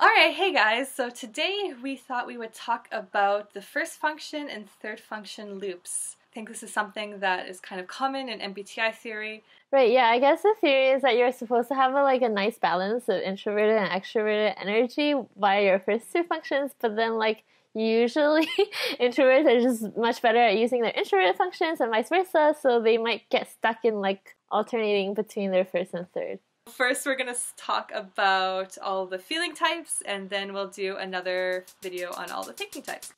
Alright, hey guys, so today we thought we would talk about the first function and third function loops. I think this is something that is kind of common in MBTI theory. Right, yeah, I guess the theory is that you're supposed to have a nice balance of introverted and extroverted energy via your first two functions, but then usually introverts are just much better at using their introverted functions and vice versa, so they might get stuck in alternating between their first and third. First, we're going to talk about all the feeling types, and then we'll do another video on all the thinking types.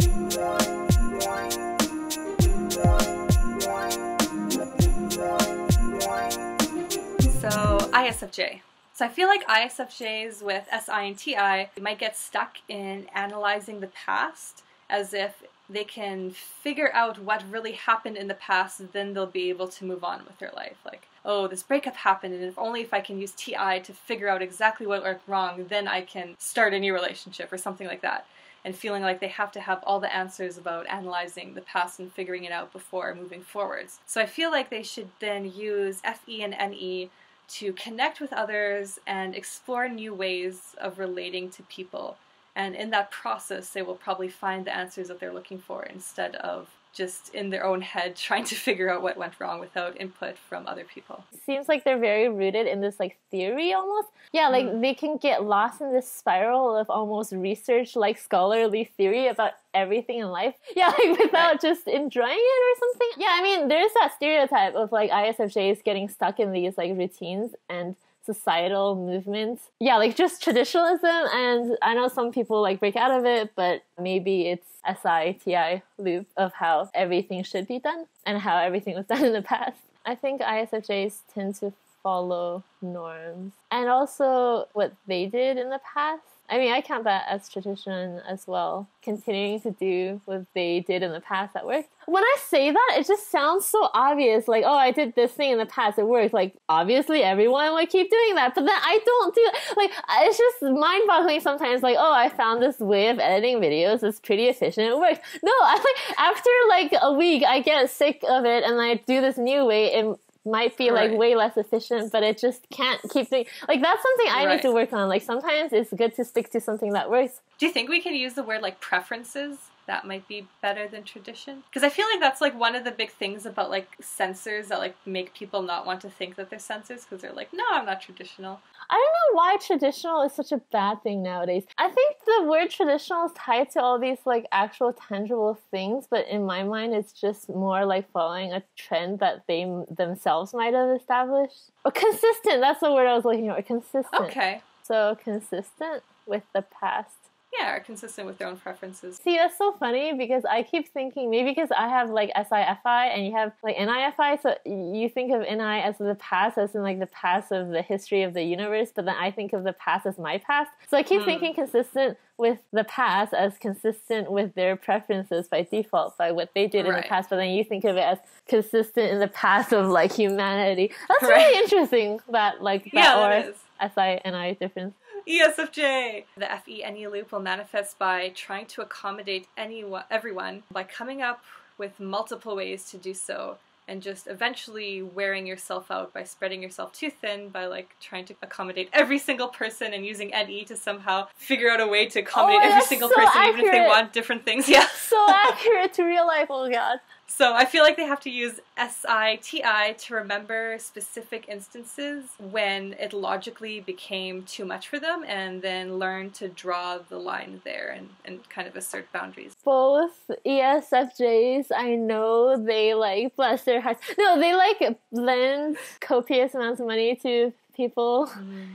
So, ISFJ. So I feel like ISFJs with SI and TI might get stuck in analyzing the past, as if they can figure out what really happened in the past, then they'll be able to move on with their life. Like, oh, this breakup happened, and if I can use TI to figure out exactly what went wrong, then I can start a new relationship or something like that. And feeling like they have to have all the answers about analyzing the past and figuring it out before moving forwards. So I feel like they should then use FE and NE to connect with others and explore new ways of relating to people. And in that process, they will probably find the answers that they're looking for instead of just in their own head trying to figure out what went wrong without input from other people. Seems like they're very rooted in this theory almost. Yeah, they can get lost in this spiral of almost research scholarly theory about everything in life. Yeah, without just enjoying it or something. Yeah, I mean, there's that stereotype of ISFJs getting stuck in these routines and societal movements. Yeah, just traditionalism, and I know some people break out of it, but maybe it's SI-TI loop of how everything should be done and how everything was done in the past. I think ISFJs tend to follow norms and also what they did in the past. I mean, I count that as tradition as well, continuing to do what they did in the past that worked. When I say that, it just sounds so obvious, oh, I did this thing in the past, it worked. Obviously everyone would keep doing that, but then I don't do it. It's just mind-boggling sometimes, oh, I found this way of editing videos, it's pretty efficient, it worked. No, after a week, I get sick of it and I do this new way, it might be way less efficient, but it just can't keep doing. That's something I need to work on. Sometimes it's good to stick to something that works. Do you think we can use the word preferences? That might be better than tradition, because I feel that's one of the big things about sensors that make people not want to think that they're sensors, because they're no, I'm not traditional. I don't know why traditional is such a bad thing nowadays. I think the word traditional is tied to all these actual tangible things, but in my mind it's just more following a trend that they themselves might have established. Or consistent, that's the word I was looking for, consistent. Okay. So consistent with the past. Yeah, are consistent with their own preferences. See, that's so funny because I keep thinking, maybe because I have SIFI and you have NIFI, so you think of NI as the past, as in the past of the history of the universe, but then I think of the past as my past. So I keep thinking consistent with the past as consistent with their preferences by default, by what they did in the past, but then you think of it as consistent in the past of humanity. That's really interesting, that SI-NI difference. ESFJ. The FE-NE loop will manifest by trying to accommodate everyone by coming up with multiple ways to do so, and just eventually wearing yourself out by spreading yourself too thin by trying to accommodate every single person and using NE to somehow figure out a way to accommodate every single person, even if they want different things. Yeah. So accurate to real life, oh god. So I feel they have to use SI-TI to remember specific instances when it logically became too much for them, and then learn to draw the line there and kind of assert boundaries. Both ESFJs, I know they bless their hearts. No, they lend copious amounts of money to people,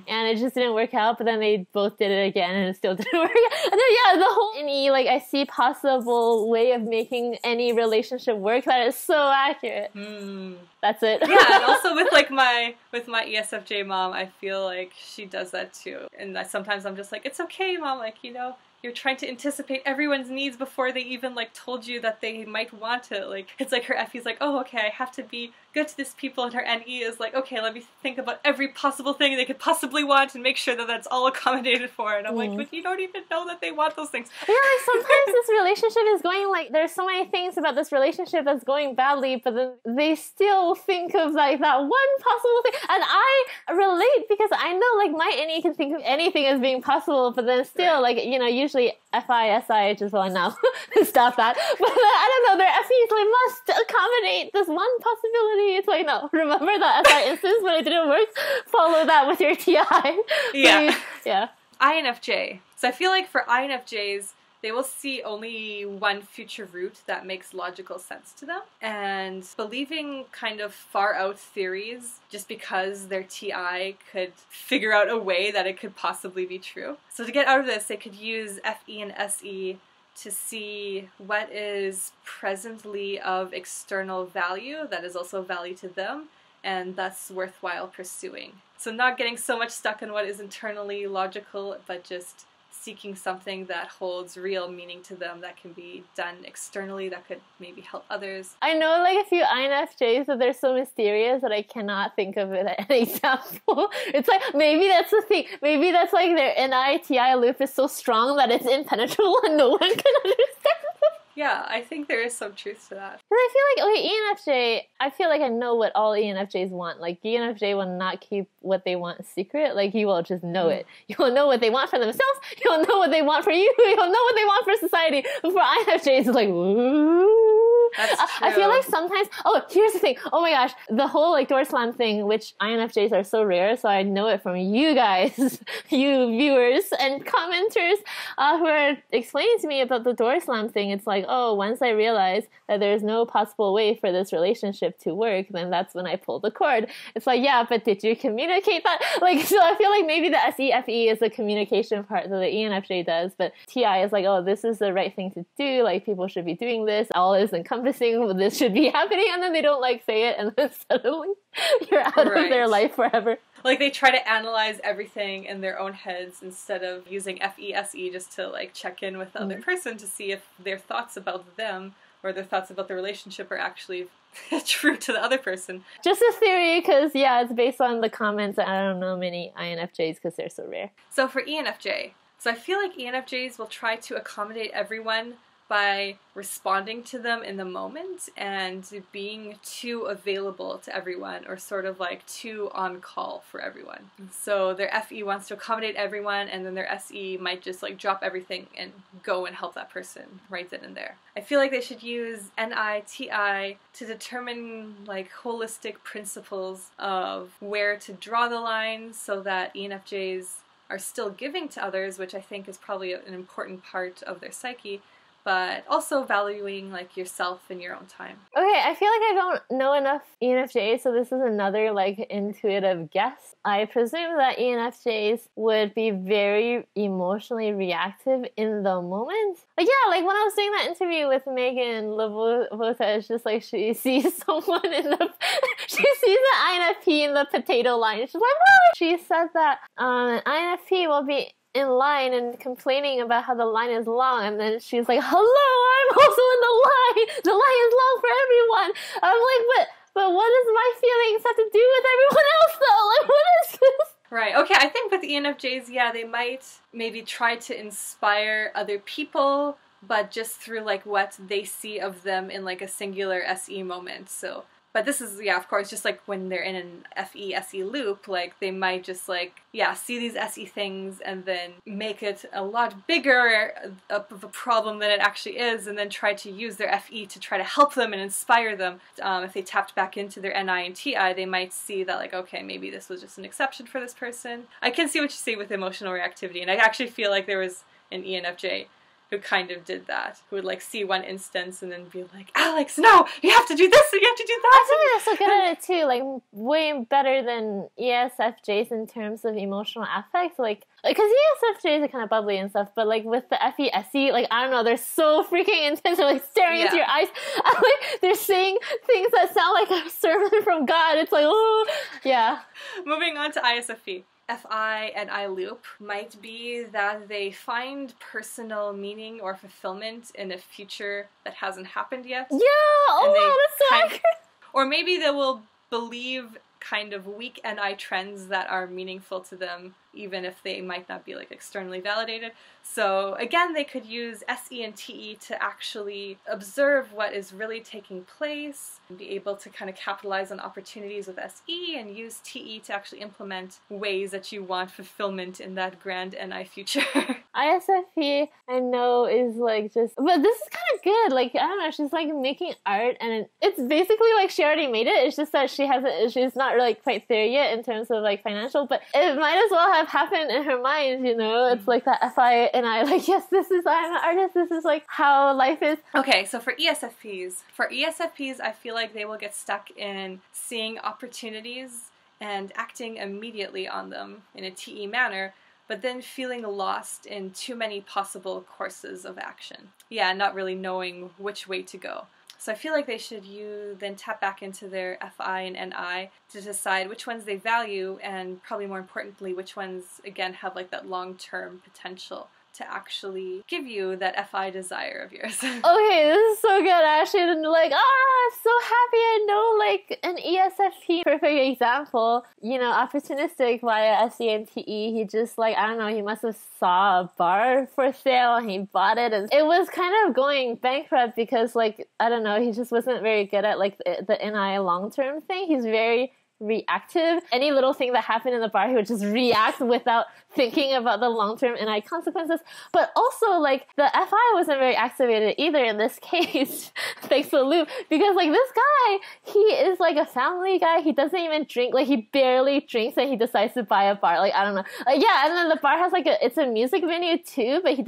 and it just didn't work out, but then they both did it again and it still didn't work out. And then, yeah, the whole NE, I see possible way of making any relationship work, that is so accurate. That's it. Yeah, and also with my ESFJ mom, I feel she does that too. And sometimes I'm just it's okay, mom, you're trying to anticipate everyone's needs before they even told you that they might want it. It's her FE's oh, okay, I have to be good to these people, and her NE is okay, let me think about every possible thing they could possibly want and make sure that that's all accommodated for. And I'm but you don't even know that they want those things. Yeah, sometimes this relationship is going there's so many things about this relationship that's going badly, but then they still people think of like that one possible thing. And I relate because I know like my innie can think of anything as being possible, but then still like, you know, usually FISIH is one now. Stop that. But I don't know, their FEs like must accommodate this one possibility. It's like, no, remember that SI instance when it didn't work? Follow that with your TI. Yeah. Please. Yeah. INFJ. So I feel like for INFJs, they will see only one future route that makes logical sense to them. And believing kind of far-out theories just because their TI could figure out a way that it could possibly be true. So to get out of this, they could use FE and SE to see what is presently of external value that is also value to them and thus worthwhile pursuing. So not getting so much stuck in what is internally logical, but just seeking something that holds real meaning to them that can be done externally that could maybe help others. I know like a few INFJs that they're so mysterious that I cannot think of it as an example. It's like maybe that's the thing. Maybe that's like their NITI loop is so strong that it's impenetrable and no one can understand. Yeah, I think there is some truth to that. Because I feel like, okay, ENFJ, I feel like I know what all ENFJs want. Like, ENFJ will not keep what they want secret. Like, you will just know it. You will know what they want for themselves. You will know what they want for you. You will know what they want for society. But for INFJs, it's like, ooh. That's true. I feel like sometimes, oh, here's the thing. Oh my gosh, the whole, like, door slam thing, which INFJs are so rare, so I know it from you guys, you viewers and commenters who are explaining to me about the door slam thing. It's like, oh, once I realized that there's no possible way for this relationship to work, then that's when I pulled the cord. It's like, yeah, but did you communicate that? Like, so I feel like maybe the SEFE is the communication part that the ENFJ does, but TI is like, oh, this is the right thing to do. Like, people should be doing this. All is encompassing. This should be happening. And then they don't, like, say it. And then suddenly you're out of their life forever. Like, they try to analyze everything in their own heads instead of using FESE just to, like, check in with the other person to see if their thoughts about them or their thoughts about the relationship are actually true to the other person. Just a theory, because, yeah, it's based on the comments. I don't know many INFJs because they're so rare. So for ENFJ, so I feel like ENFJs will try to accommodate everyone by responding to them in the moment and being too available to everyone or sort of like too on call for everyone. So their FE wants to accommodate everyone and then their SE might just like drop everything and go and help that person right then and there. I feel like they should use NITI to determine like holistic principles of where to draw the line so that ENFJs are still giving to others, which I think is probably an important part of their psyche, but also valuing like yourself in your own time. Okay, I feel like I don't know enough ENFJs, so this is another like intuitive guess. I presume that ENFJs would be very emotionally reactive in the moment. Like, yeah, like when I was doing that interview with Megan Levote, it's just like she sees someone in the, she sees an INFP in the potato line. She's like, whoa! She said that an INFP will be in line and complaining about how the line is long, and then she's like, hello, I'm also in the line is long for everyone. I'm like, but what does my feelings have to do with everyone else though? Like, what is this? Right, okay, I think with the ENFJs, yeah, they might maybe try to inspire other people, but just through like what they see of them in like a singular SE moment, so. But this is, yeah, of course, just like when they're in an FE-SE loop, like they might just like, yeah, see these SE things and then make it a lot bigger of a problem than it actually is and then try to use their FE to try to help them and inspire them. If they tapped back into their NI and TI, they might see that like, okay, maybe this was just an exception for this person. I can see what you say with emotional reactivity, and I actually feel like there was an ENFJ who kind of did that, who would like see one instance and then be like, Alex, no, you have to do this and you have to do that. I think they're so good at it too, like way better than ESFJs in terms of emotional affect, like, because ESFJs are kind of bubbly and stuff, but like with the FESE, like, I don't know, they're so freaking intense, they're like staring into your eyes, I'm like, they're saying things that sound like a sermon from God, it's like, oh, yeah. Moving on to ISFP. FI and I loop might be that they find personal meaning or fulfillment in a future that hasn't happened yet. Yeah! Oh wow, that's so accurate! Or maybe they will believe kind of weak NI trends that are meaningful to them, even if they might not be like externally validated. So again, they could use SE and TE to actually observe what is really taking place and be able to kind of capitalize on opportunities with SE, and use TE to actually implement ways that you want fulfillment in that grand NI future. ISFP, I know, is like just, but this is kind of good. Like, I don't know, she's like making art and it's basically like she already made it. It's just that she hasn't, she's not really quite there yet in terms of like financial, but it might as well have happened in her mind, you know? It's like that FI and I, like, yes, this is, I'm an artist, this is like how life is. Okay, so for ESFPs, I feel like they will get stuck in seeing opportunities and acting immediately on them in a TE manner, but then feeling lost in too many possible courses of action. Yeah, not really knowing which way to go. So I feel like they should then tap back into their FI and NI to decide which ones they value, and probably more importantly, which ones, again, have like that long-term potential to actually give you that FI desire of yours. Okay, this is so good, Ashley. And like, I'm so happy I know like an ESFP. Perfect example, you know, opportunistic via SE and TE. He just like, I don't know, he must have saw a bar for sale and he bought it, and it was kind of going bankrupt because like, I don't know, he just wasn't very good at like the NI long-term thing. He's very reactive. Any little thing that happened in the bar, he would just react without thinking about the long-term NI consequences. But also, like, the FI wasn't very activated either in this case, thanks to Loop, because, like, this guy, he is, like, a family guy. He doesn't even drink. Like, he barely drinks, and he decides to buy a bar. Like, I don't know. Yeah, and then the bar has, like, it's a music venue, too, but he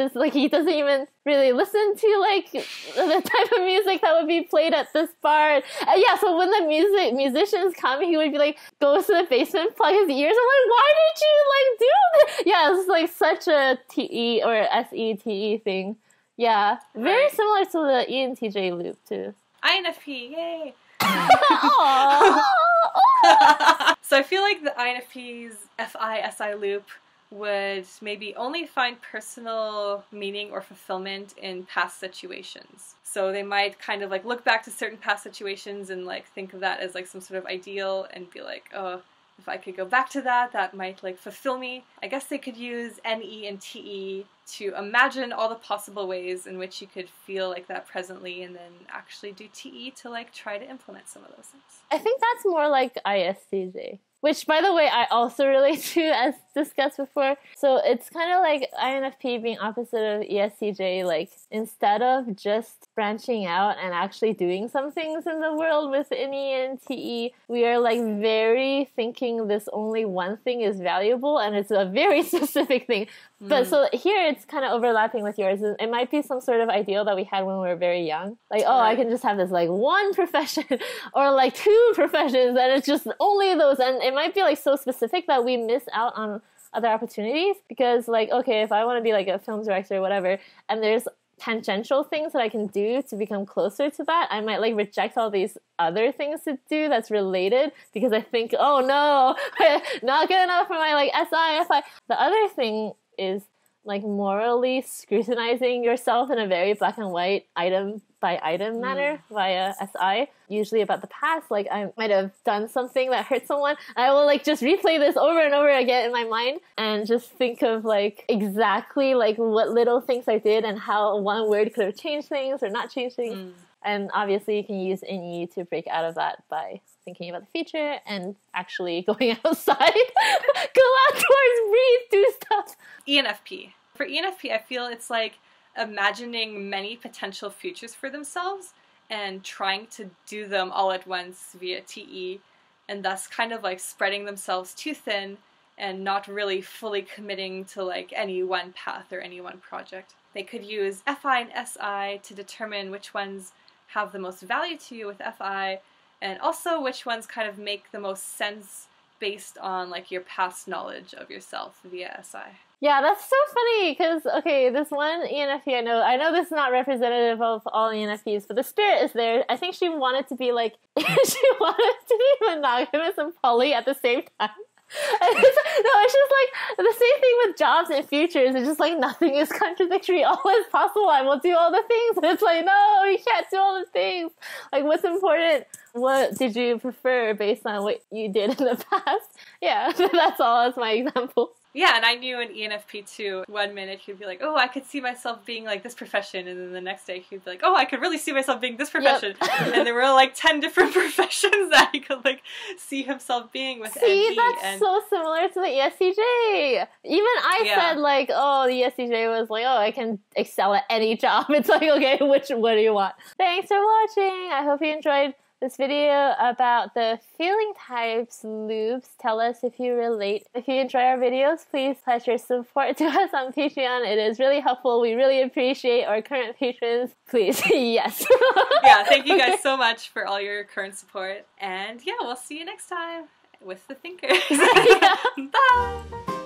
doesn't even really listen to, like, the type of music that would be played at this bar. Yeah, so when the musicians come, he would be like, goes to the basement, plug his ears. I'm like, why did you like do this? Yeah, it's like such a TE or SETE thing. Yeah, very similar to the ENTJ loop too. INFP, yay! So I feel like the INFP's FI-SI loop would maybe only find personal meaning or fulfillment in past situations. So they might kind of like look back to certain past situations and like think of that as like some sort of ideal and be like, oh, if I could go back to that, that might like fulfill me. I guess they could use NE and TE to imagine all the possible ways in which you could feel like that presently, and then actually do TE to like try to implement some of those things. I think that's more like ISTJ. Which, by the way, I also relate to, as discussed before. So it's kind of like INFP being opposite of ESTJ, like instead of just branching out and actually doing some things in the world with NE and TE, we are like very thinking this only one thing is valuable, and it's a very specific thing. But so here it's kind of overlapping with yours. It might be some sort of ideal that we had when we were very young. Like, oh, I can just have this like one profession or like two professions, and it's just only those. And it might be like so specific that we miss out on other opportunities because like, okay, if I want to be like a film director or whatever, and there's tangential things that I can do to become closer to that, I might like reject all these other things to do that's related because I think, oh no, not good enough for my like SI. The other thing is like morally scrutinizing yourself in a very black and white item by item manner via SI, usually about the past, like I might have done something that hurt someone. I will like just replay this over and over again in my mind and just think of like exactly like what little things I did and how one word could have changed things or not changed things. And obviously you can use NE to break out of that by thinking about the future and actually going outside, go outdoors, breathe, do stuff. ENFP. For ENFP, I feel it's like imagining many potential futures for themselves and trying to do them all at once via TE, and thus kind of like spreading themselves too thin and not really fully committing to like any one path or any one project. They could use FI and SI to determine which ones have the most value to you with FI, and also which ones kind of make the most sense based on like your past knowledge of yourself via SI. Yeah, that's so funny because, okay, this one ENFP I know this is not representative of all ENFPs, but the spirit is there. I think she wanted to be like, she wanted to be monogamous and poly at the same time. It's just like the same thing with jobs and futures. It's just like nothing is contradictory. All is possible. I will do all the things. And it's like, no, you can't do all the things. Like, what's important? What did you prefer based on what you did in the past? Yeah, that's all. That's my example. Yeah, and I knew an ENFP too. One minute he'd be like, oh, I could see myself being like this profession. And then the next day he'd be like, oh, I could really see myself being this profession. Yep. And there were like 10 different professions that he could like see himself being with. See, that's so similar to the ESTJ. Even I said like, oh, the ESTJ was like, oh, I can excel at any job. It's like, okay, what do you want? Thanks for watching. I hope you enjoyed this video about the feeling types loops. Tell us if you relate. If you enjoy our videos, please pledge your support to us on Patreon. It is really helpful. We really appreciate our current patrons. Please, yes. Yeah, thank you guys so much for all your current support. And yeah, we'll see you next time with the thinkers. Bye!